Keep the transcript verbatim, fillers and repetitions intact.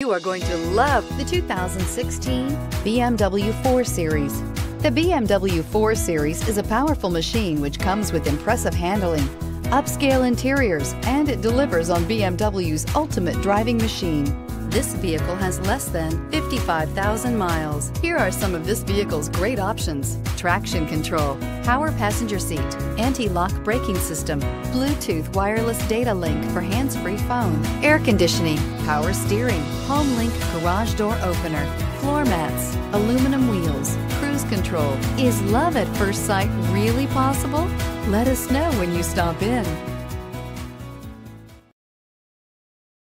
You are going to love the two thousand sixteen B M W four series. The B M W four series is a powerful machine which comes with impressive handling, upscale interiors, and it delivers on B M W's ultimate driving machine. This vehicle has less than fifty-five thousand miles. Here are some of this vehicle's great options: traction control, power passenger seat, anti-lock braking system, Bluetooth wireless data link for hands-free phone, air conditioning, power steering, home link garage door opener, floor mats, aluminum wheels, cruise control. Is love at first sight really possible? Let us know when you stop in.